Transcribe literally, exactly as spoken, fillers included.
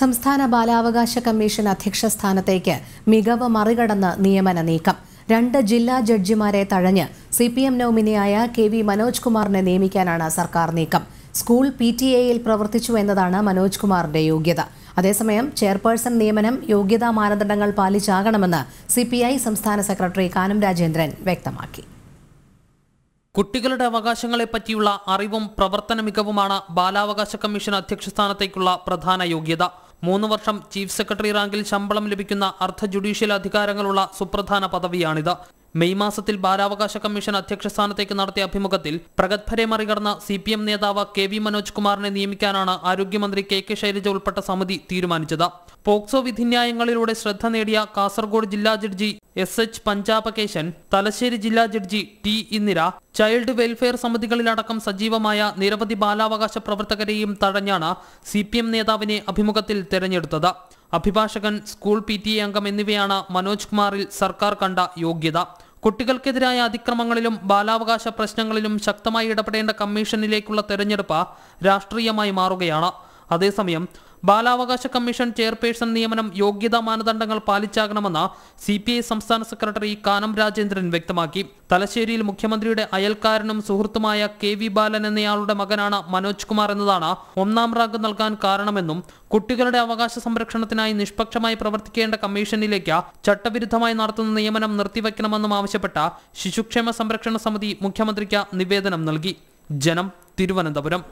സംസ്ഥാന ബാലാവകാശ കമ്മീഷൻ അധ്യക്ഷ സ്ഥാനത്തേക്ക് മികവ് മറികടന്ന് നിയമന നീക്കം. രണ്ട് ജില്ലാ ജഡ്ജിമാരെ തഴഞ്ഞ് സിപിഎം നോമിനിയായ കെ വി മനോജ് കുമാറിനെ നിയമിക്കാനാണ് സർക്കാർ നീക്കം. സ്കൂൾ പി ടി എയിൽ പ്രവർത്തിച്ചു എന്നതാണ് മനോജ് കുമാറിന്റെ യോഗ്യത. അതേസമയം ചെയർപേഴ്സൺ നിയമനം യോഗ്യതാ മാനദണ്ഡങ്ങൾ പാലിച്ചാകണമെന്ന് സി പി ഐ സംസ്ഥാന സെക്രട്ടറി കാനം രാജേന്ദ്രൻ വ്യക്തമാക്കി. കുട്ടികളുടെ അവകാശങ്ങളെപ്പറ്റിയുള്ള അറിവും പ്രവർത്തന മികവുമാണ് ബാലാവകാശ കമ്മീഷൻ അധ്യക്ഷ സ്ഥാനത്തേക്കുള്ള പ്രധാന യോഗ്യത. മൂന്ന് വർഷം ചീഫ് സെക്രട്ടറി റാങ്കിൽ ശമ്പളം ലഭിക്കുന്ന അർദ്ധ ജുഡീഷ്യൽ അധികാരങ്ങളുള്ള സുപ്രധാന പദവിയാണിത്. മെയ് മാസത്തിൽ ബാലാവകാശ കമ്മീഷൻ അധ്യക്ഷ സ്ഥാനത്തേക്ക് നടത്തിയ അഭിമുഖത്തിൽ പ്രഗത്ഭരെ മറികടന്ന സി പി എം നേതാവ് കെ വി മനോജ് കുമാറിനെ നിയമിക്കാനാണ് ആരോഗ്യമന്ത്രി കെ കെ ശൈലജ ഉൾപ്പെട്ട സമിതി തീരുമാനിച്ചത്. പോക്സോ വിധിന്യായങ്ങളിലൂടെ ശ്രദ്ധ നേടിയ കാസർഗോഡ് ജില്ലാ judge S H Panchapakesan, Thalassery ജില്ലാ judge T Indira, child welfare സമിതികളിലടക്കം സജീവമായ നിരവധി ബാലാവകാശ പ്രവർത്തകരെയും തഴഞ്ഞാണ് സി പി എം നേതാവിനെ അഭിമുഖത്തിൽ തെരഞ്ഞെടുത്തത്. അഭിഭാഷകൻ, സ്കൂൾ പി ടി എ അംഗം എന്നിവയാണ് മനോജ് കുമാറിൽ സർക്കാർ കണ്ട യോഗ്യത. കുട്ടികൾക്കെതിരായ അതിക്രമങ്ങളിലും ബാലാവകാശ പ്രശ്നങ്ങളിലും ശക്തമായി ഇടപെടേണ്ട കമ്മീഷനിലേക്കുള്ള തെരഞ്ഞെടുപ്പ് രാഷ്ട്രീയമായി മാറുകയാണ്. അതേസമയം ബാലാവകാശ കമ്മീഷൻ ചെയർപേഴ്സൺ നിയമനം യോഗ്യതാ മാനദണ്ഡങ്ങൾ പാലിച്ചാകണമെന്ന് സി പി ഐ സംസ്ഥാന സെക്രട്ടറി കാനം രാജേന്ദ്രൻ വ്യക്തമാക്കി. തലശ്ശേരിയിൽ മുഖ്യമന്ത്രിയുടെ അയൽക്കാരനും സുഹൃത്തുമായ കെ വി ബാലൻ എന്നയാളുടെ മകനാണ് മനോജ് കുമാർ എന്നതാണ് ഒന്നാം റാങ്ക് നൽകാൻ കാരണമെന്നും കുട്ടികളുടെ അവകാശ സംരക്ഷണത്തിനായി നിഷ്പക്ഷമായി പ്രവർത്തിക്കേണ്ട കമ്മീഷനിലേക്ക് ചട്ടവിരുദ്ധമായി നടത്തുന്ന നിയമനം നിർത്തിവെക്കണമെന്നും ആവശ്യപ്പെട്ട ശിശുക്ഷേമ സംരക്ഷണ സമിതി മുഖ്യമന്ത്രിക്ക് നിവേദനം നൽകി. ജനം, തിരുവനന്തപുരം.